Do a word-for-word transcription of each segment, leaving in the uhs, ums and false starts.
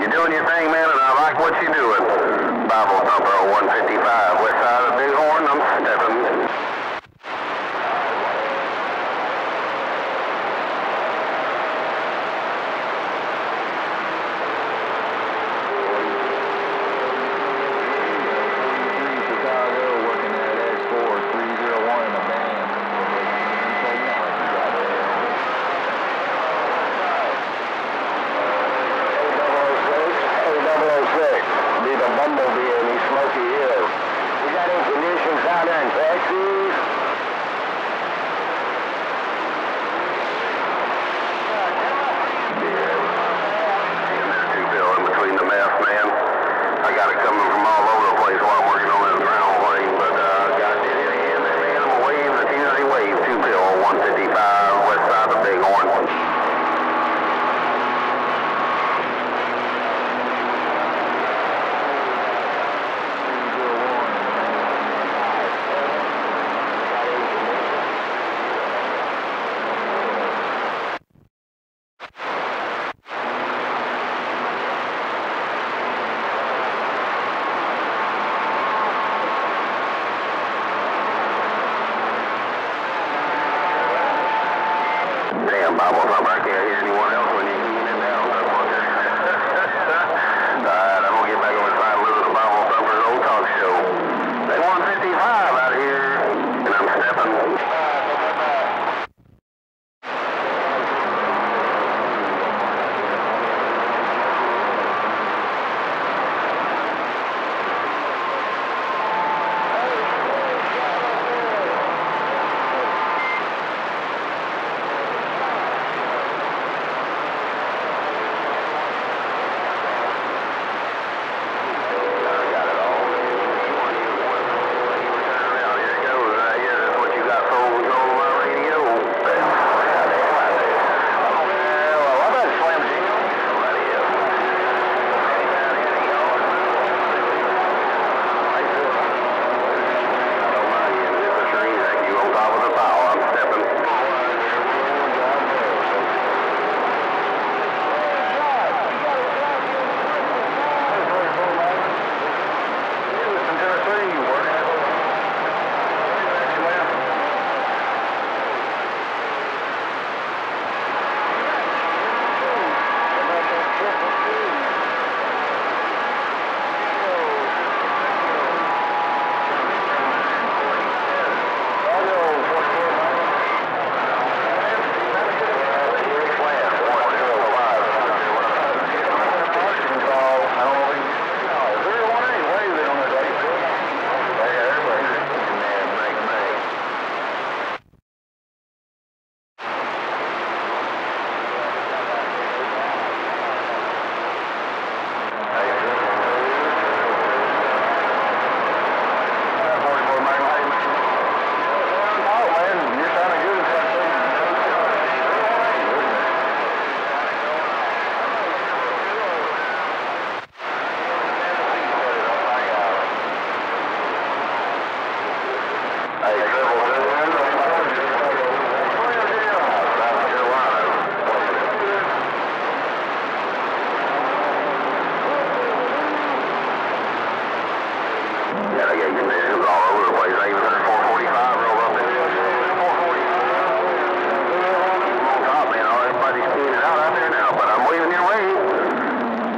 You're doing your thing, man, and I like what you're doing. Bible number one fifty-five, west side of Big Horn, I'm stepping.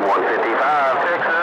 one fifty-five, Texas.